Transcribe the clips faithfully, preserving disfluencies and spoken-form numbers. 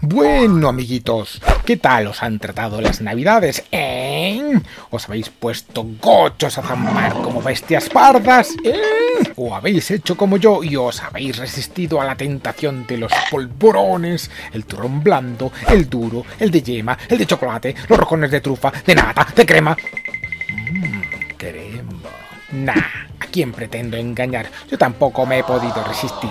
Bueno, amiguitos, ¿qué tal os han tratado las navidades, eh? ¿Os habéis puesto gochos a zampar como bestias pardas, eh? ¿O habéis hecho como yo y os habéis resistido a la tentación de los polvorones, el turrón blando, el duro, el de yema, el de chocolate, los rojones de trufa, de nata, de crema? Mmm, crema... Nah, ¿a quién pretendo engañar? Yo tampoco me he podido resistir.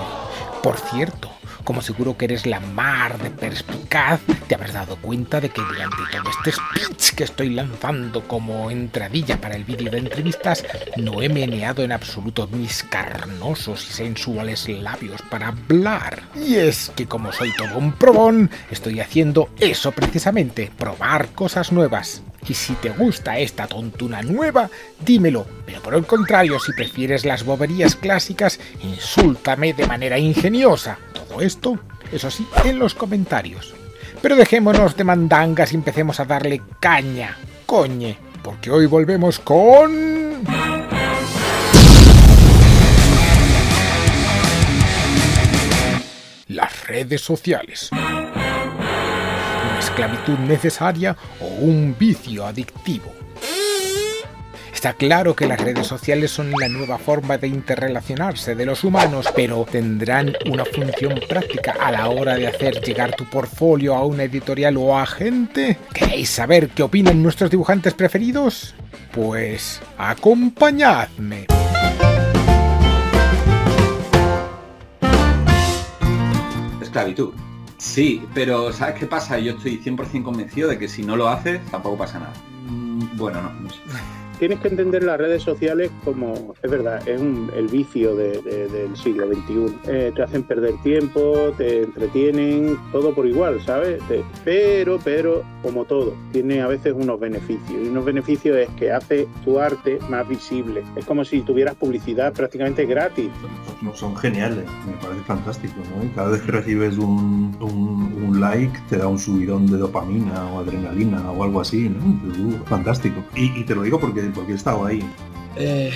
Por cierto, como seguro que eres la mar de perspicaz, te habrás dado cuenta de que durante todo este speech que estoy lanzando como entradilla para el vídeo de entrevistas, no he meneado en absoluto mis carnosos y sensuales labios para hablar. Y es que como soy todo un probón, estoy haciendo eso precisamente, probar cosas nuevas. Y si te gusta esta tontuna nueva, dímelo, pero por el contrario, si prefieres las boberías clásicas, insúltame de manera ingeniosa. Todo esto, eso sí, en los comentarios. Pero dejémonos de mandangas y empecemos a darle caña, coñe, porque hoy volvemos con... las redes sociales. Esclavitud necesaria o un vicio adictivo. Está claro que las redes sociales son la nueva forma de interrelacionarse de los humanos, pero ¿tendrán una función práctica a la hora de hacer llegar tu portfolio a una editorial o a gente? ¿Queréis saber qué opinan nuestros dibujantes preferidos? Pues acompañadme. Esclavitud. Sí, pero ¿sabes qué pasa? Yo estoy cien por cien convencido de que si no lo haces, tampoco pasa nada. Bueno, no, no sé. Tienes que entender las redes sociales como, es verdad, es un, el vicio de, de, del siglo veintiuno. Eh, te hacen perder tiempo, te entretienen, todo por igual, ¿sabes? Te, pero, pero, como todo, tiene a veces unos beneficios. Y unos beneficios es que hace tu arte más visible. Es como si tuvieras publicidad prácticamente gratis. Son, son geniales, me parece fantástico, ¿no? Y cada vez que recibes un, un, un like, te da un subidón de dopamina o adrenalina o algo así, ¿no? Uh, fantástico. Y, y te lo digo porque porque he estado ahí. Eh,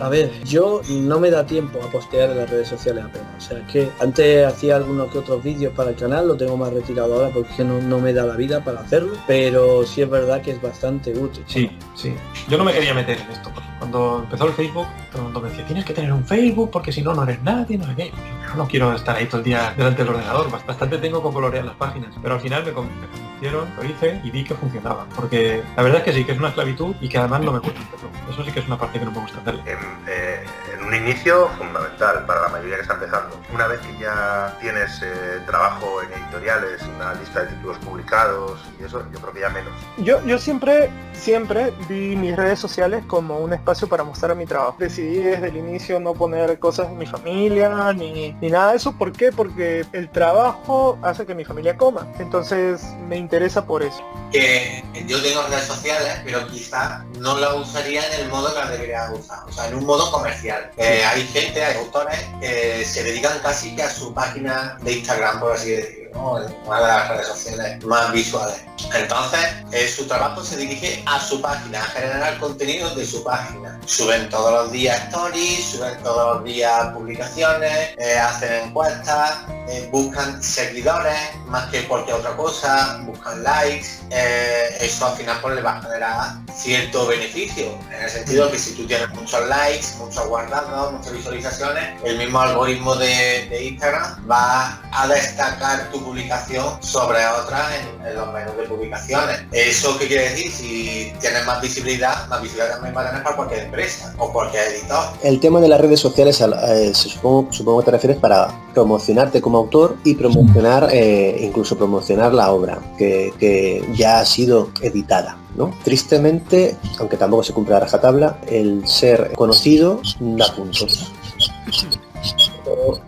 a ver, yo no me da tiempo a postear en las redes sociales apenas. O sea, es que antes hacía algunos que otros vídeos para el canal, lo tengo más retirado ahora porque no, no me da la vida para hacerlo, pero sí es verdad que es bastante útil. Sí, sí. Yo no me quería meter en esto. Cuando empezó el Facebook, todo el mundo me decía, tienes que tener un Facebook porque si no, no eres nadie, no sé qué. Yo no quiero estar ahí todo el día delante del ordenador, bastante tengo con colorear las páginas, pero al final me convencieron, lo hice y vi que funcionaba, porque la verdad es que sí, que es una esclavitud y que además no me gusta hacerlo. Eso sí que es una parte que no me gusta hacerle. En, eh, en un inicio fundamental para la mayoría que está empezando. Una vez que ya tienes eh, trabajo en editoriales, una lista de títulos publicados y eso, yo creo que ya menos. Yo, yo siempre, siempre vi mis redes sociales como un espacio para mostrar mi trabajo. Decidí desde el inicio no poner cosas de mi familia ni, ni nada de eso. ¿Por qué? Porque el trabajo hace que mi familia coma. Entonces me interesa por eso. Que yo tengo redes sociales, pero quizás no las usaría en el modo que las debería usar, o sea, en un modo comercial. Eh, hay gente, hay autores que se dedican casi que a su página de Instagram, por así decirlo, ¿no? Una de las redes sociales más visuales. Entonces, eh, su trabajo se dirige a su página, a generar contenido de su página. Suben todos los días stories, suben todos los días publicaciones, eh, hacen encuestas, eh, buscan seguidores más que cualquier otra cosa, buscan likes. Eh, eso al final pues, le va a generar cierto beneficio, en el sentido que si tú tienes muchos likes, muchos guardados, muchas visualizaciones, el mismo algoritmo de, de Instagram va a destacar tu publicación sobre otras en, en los menús de publicaciones. ¿Eso qué quiere decir? Si tienes más visibilidad, más visibilidad también va a tener para cualquier empresa o cualquier editor. El tema de las redes sociales, eh, supongo, supongo que te refieres para promocionarte como autor y promocionar, eh, incluso promocionar la obra que, que ya ha sido editada, ¿no? Tristemente, aunque tampoco se cumple a rajatabla, el ser conocido da puntos. Pero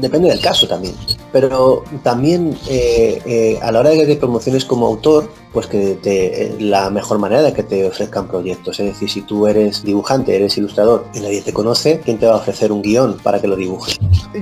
depende del caso también, pero también eh, eh, a la hora de que te promociones como autor, pues que te, la mejor manera de que te ofrezcan proyectos, es decir, si tú eres dibujante, eres ilustrador y nadie te conoce, ¿quién te va a ofrecer un guión para que lo dibujes?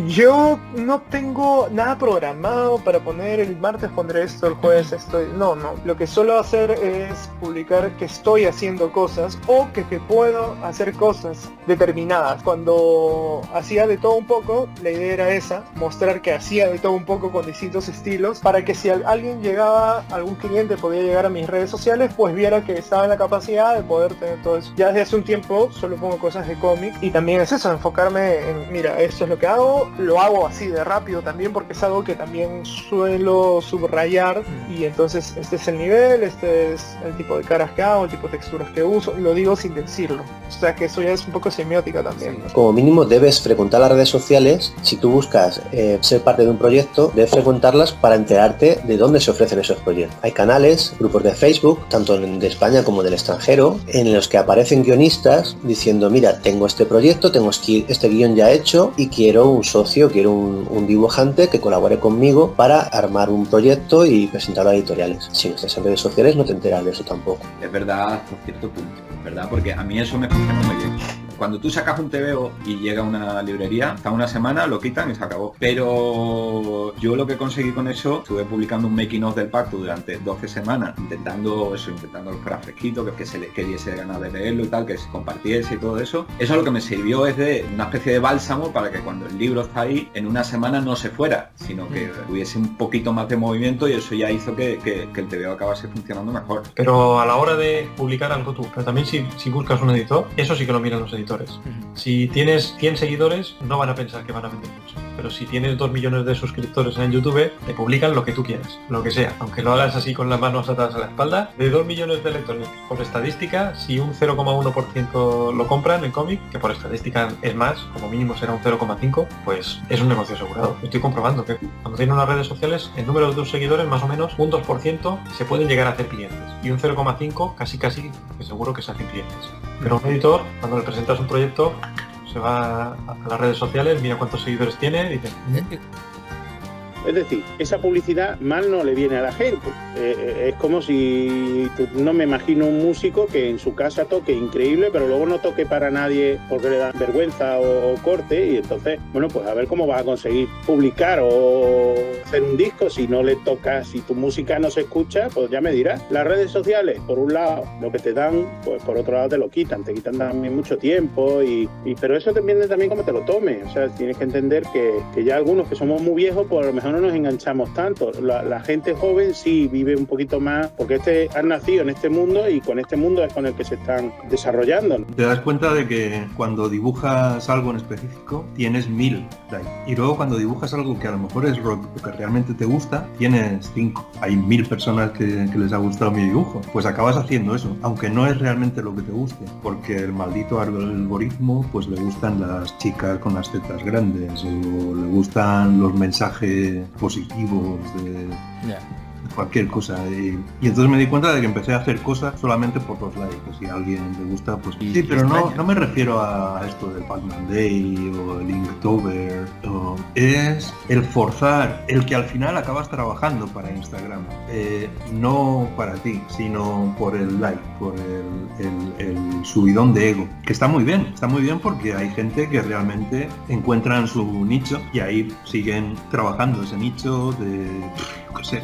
Yo no tengo nada programado para poner el martes pondré esto, el jueves esto, no, no, lo que suelo hacer es publicar que estoy haciendo cosas o que, que puedo hacer cosas determinadas. Cuando hacía de todo un poco, la idea era cabeza, mostrar que hacía de todo un poco con distintos estilos, para que si alguien llegaba, algún cliente podía llegar a mis redes sociales, pues viera que estaba en la capacidad de poder tener todo eso. Ya desde hace un tiempo solo pongo cosas de cómic, y también es eso, enfocarme en, mira, esto es lo que hago, lo hago así de rápido también, porque es algo que también suelo subrayar, y entonces este es el nivel, este es el tipo de caras que hago, el tipo de texturas que uso, lo digo sin decirlo, o sea que eso ya es un poco semiótica también, ¿no? Como mínimo debes frecuentar las redes sociales. Si tú buscas eh, ser parte de un proyecto, debes frecuentarlas para enterarte de dónde se ofrecen esos proyectos. Hay canales, grupos de Facebook, tanto de España como del extranjero, en los que aparecen guionistas diciendo, mira, tengo este proyecto, tengo este guión ya hecho y quiero un socio, quiero un, un dibujante que colabore conmigo para armar un proyecto y presentarlo a editoriales. Si no estás en redes sociales no te enteras de eso tampoco. Es verdad hasta cierto punto, es verdad, porque a mí eso me funciona muy bien. Cuando tú sacas un T B O y llega a una librería, hasta una semana lo quitan y se acabó. Pero yo lo que conseguí con eso, estuve publicando un making of del pacto durante doce semanas, intentando eso, intentando los fuera fresquito, que, que se les que diese ganas de leerlo y tal, que se compartiese y todo eso. Eso lo que me sirvió es de una especie de bálsamo para que cuando el libro está ahí, en una semana no se fuera, sino que hubiese un poquito más de movimiento, y eso ya hizo que, que, que el T B O acabase funcionando mejor. Pero a la hora de publicar algo tú, pero también si, si buscas un editor, eso sí que lo miran los editores. Si tienes cien seguidores, no van a pensar que van a vender mucho. Pero si tienes dos millones de suscriptores en YouTube, te publican lo que tú quieras, lo que sea. Aunque lo hagas así con las manos atadas a la espalda, de dos millones de lectores por estadística, si un cero coma uno por ciento lo compran el cómic, que por estadística es más, como mínimo será un cero coma cinco, pues es un negocio asegurado. Estoy comprobando que cuando tienen unas redes sociales, el número de tus seguidores, más o menos, un dos por ciento se pueden llegar a hacer clientes. Y un cero coma cinco casi casi que seguro que se hacen clientes. Pero un editor, cuando le presentas un proyecto, se va a las redes sociales, mira cuántos seguidores tiene y dice... ¿eh? Es decir, esa publicidad mal no le viene a la gente. Eh, es como si, no me imagino un músico que en su casa toque increíble, pero luego no toque para nadie porque le da vergüenza o, o corte, y entonces, bueno, pues a ver cómo vas a conseguir publicar o hacer un disco si no le tocas, si tu música no se escucha, pues ya me dirás. Las redes sociales, por un lado, lo que te dan, pues por otro lado te lo quitan, te quitan también mucho tiempo, y, y pero eso depende también cómo te lo tomes. O sea, tienes que entender que, que ya algunos que somos muy viejos, pues a lo mejor no nos enganchamos tanto. La, la gente joven sí vive un poquito más, porque este, han nacido en este mundo y con este mundo es con el que se están desarrollando. Te das cuenta de que cuando dibujas algo en específico tienes mil likes, y luego cuando dibujas algo que a lo mejor es lo que realmente te gusta tienes cinco. Hay mil personas que, que les ha gustado mi dibujo, pues acabas haciendo eso, aunque no es realmente lo que te guste, porque el maldito algoritmo pues le gustan las chicas con las tetas grandes, o le gustan los mensajes positivos de yeah. cualquier cosa, y, y entonces me di cuenta de que empecé a hacer cosas solamente por los likes, que si a alguien le gusta pues y, sí, pero no, no me refiero a esto del Pacman Day o el Inktober, o, es el forzar, el que al final acabas trabajando para Instagram, eh, no para ti, sino por el like, por el, el, el subidón de ego, que está muy bien, está muy bien porque hay gente que realmente encuentran su nicho y ahí siguen trabajando ese nicho de, yo qué sé,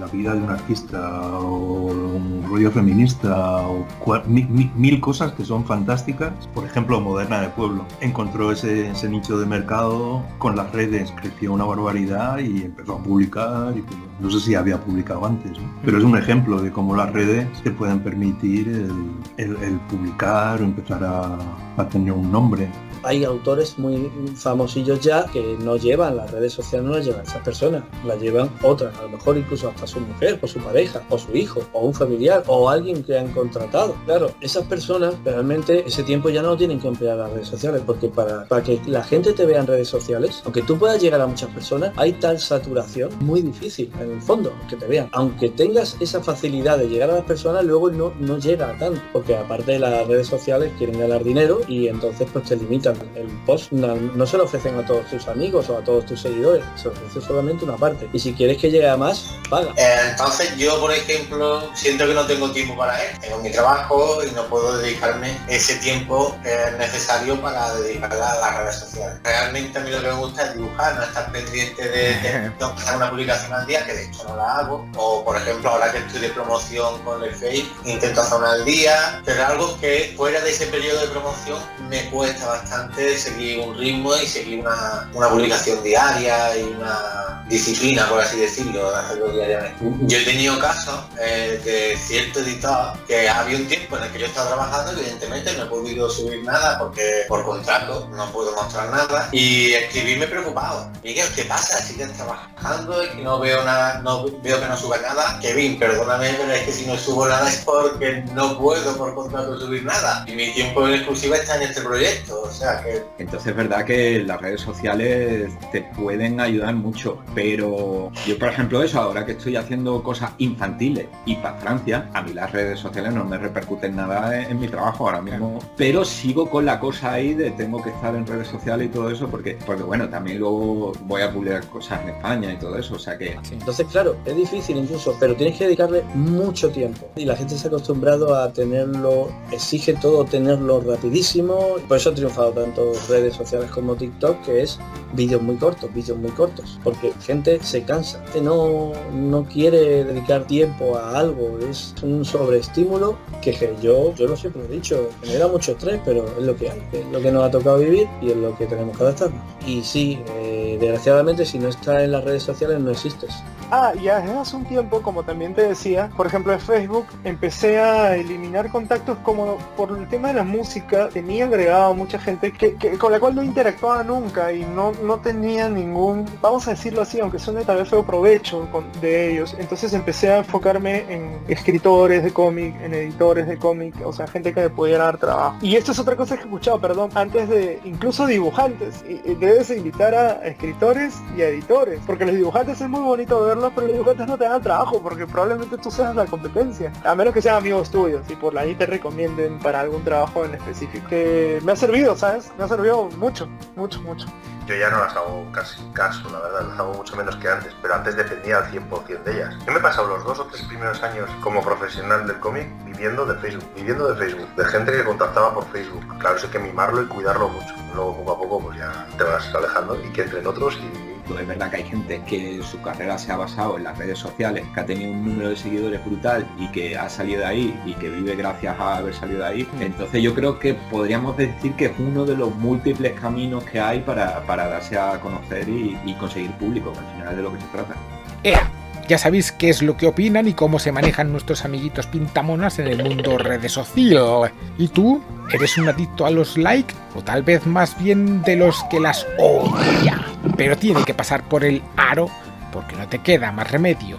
la vida de un artista o un rollo feminista o mi, mi, mil cosas que son fantásticas. Por ejemplo, Moderna de Pueblo encontró ese, ese nicho de mercado con las redes, creció una barbaridad y empezó a publicar, y pues, no sé si había publicado antes, ¿no? Pero es un ejemplo de cómo las redes te pueden permitir el, el, el publicar o empezar a, a tener un nombre. Hay autores muy famosillos ya que no llevan las redes sociales, no las llevan esas personas, las llevan otras, a lo mejor incluso hasta su mujer, o su pareja, o su hijo, o un familiar, o alguien que han contratado. Claro, esas personas realmente ese tiempo ya no lo tienen que emplear las redes sociales, porque para, para que la gente te vea en redes sociales, aunque tú puedas llegar a muchas personas, hay tal saturación, muy difícil en el fondo que te vean. Aunque tengas esa facilidad de llegar a las personas, luego no, no llega a tanto, porque aparte de las redes sociales quieren ganar dinero y entonces pues te limitan. El post no, no se lo ofrecen a todos tus amigos o a todos tus seguidores, se ofrece solamente una parte, y si quieres que llegue a más, paga. Eh, entonces yo, por ejemplo, siento que no tengo tiempo para él, tengo mi trabajo y no puedo dedicarme ese tiempo eh, necesario para dedicarla a las redes sociales. Realmente a mí lo que me gusta es dibujar, no estar pendiente de, de no pasar una publicación al día, que de hecho no la hago, o por ejemplo ahora que estoy de promoción con el Facebook, intento hacer una al día, pero algo que fuera de ese periodo de promoción me cuesta bastante. antes, seguí un ritmo y seguí una, una publicación diaria y una disciplina, por así decirlo, hacerlo diariamente. Yo he tenido casos eh, de cierto editor que había un tiempo en el que yo estaba trabajando, evidentemente no he podido subir nada porque por contrato no puedo mostrar nada, y escribirme preocupado. Miguel, ¿qué pasa? ¿Sigues trabajando? Es que no veo nada, no veo que no suba nada. Kevin, perdóname, pero es que si no subo nada es porque no puedo por contrato subir nada. Y mi tiempo en exclusiva está en este proyecto, o sea que... Entonces es verdad que las redes sociales te pueden ayudar mucho, pero yo, por ejemplo, eso, ahora que estoy haciendo cosas infantiles y para Francia, a mí las redes sociales no me repercuten nada en, en mi trabajo ahora mismo, pero sigo con la cosa ahí de tengo que estar en redes sociales y todo eso, porque, porque bueno, también luego voy a publicar cosas en España y todo eso, o sea que... Sí. Entonces, claro, es difícil incluso, pero tienes que dedicarle mucho tiempo y la gente se ha acostumbrado a tenerlo, exige todo tenerlo rapidísimo, por eso ha triunfado tanto redes sociales como TikTok, que es vídeos muy cortos, vídeos muy cortos, porque gente se cansa, no, no quiere dedicar tiempo a algo, es un sobreestímulo que yo, yo lo siempre he dicho, genera mucho estrés, pero es lo que hay, es lo que nos ha tocado vivir y es lo que tenemos que adaptarnos. Y sí, eh, desgraciadamente si no estás en las redes sociales no existes. Ah, ya desde hace un tiempo, como también te decía, por ejemplo en Facebook empecé a eliminar contactos como por el tema de la música, tenía agregado a mucha gente que, que, con la cual no interactuaba nunca y no, no tenía ningún, vamos a decirlo así, aunque suene tal vez feo, provecho con, de ellos. Entonces empecé a enfocarme en escritores de cómic, en editores de cómic, o sea, gente que me pudiera dar trabajo. Y esto es otra cosa que he escuchado, perdón, antes de incluso dibujantes, y, y debes invitar a escritores y a editores, porque los dibujantes es muy bonito verlos, pero los dibujantes no te dan trabajo porque probablemente tú seas la competencia, a menos que sean amigos tuyos y por ahí te recomienden para algún trabajo en específico. Que me ha servido, ¿sabes? Me ha servido mucho, mucho, mucho. Yo ya no las hago casi caso, la verdad, las hago mucho menos que antes, pero antes dependía al cien por ciento de ellas. Yo me he pasado los dos o tres primeros años como profesional del cómic viviendo de Facebook, viviendo de Facebook, de gente que contactaba por Facebook. Claro, eso hay que mimarlo y cuidarlo mucho. Luego poco a poco pues ya te vas alejando y que entren otros y... Es verdad que hay gente que su carrera se ha basado en las redes sociales, que ha tenido un número de seguidores brutal y que ha salido de ahí y que vive gracias a haber salido de ahí. Entonces yo creo que podríamos decir que es uno de los múltiples caminos que hay para, para darse a conocer y, y conseguir público, que al final es de lo que se trata. ¡Ea! Ya sabéis qué es lo que opinan y cómo se manejan nuestros amiguitos pintamonas en el mundo redes social. ¿Y tú? ¿Eres un adicto a los likes? O tal vez más bien de los que las odia. Pero tiene que pasar por el aro porque no te queda más remedio.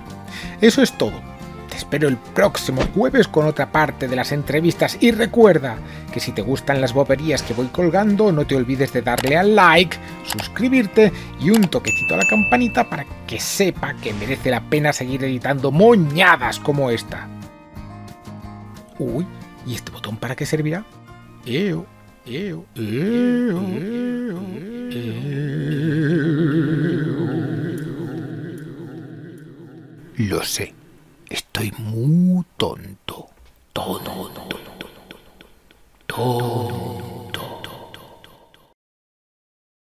Eso es todo. Te espero el próximo jueves con otra parte de las entrevistas y recuerda que si te gustan las boberías que voy colgando, no te olvides de darle al like, suscribirte y un toquecito a la campanita para que sepa que merece la pena seguir editando moñadas como esta. Uy, ¿y este botón para qué servirá? Eo, eo, eo, eo, eo, eo. Lo sé. Estoy muy tonto, tonto, tonto, tonto.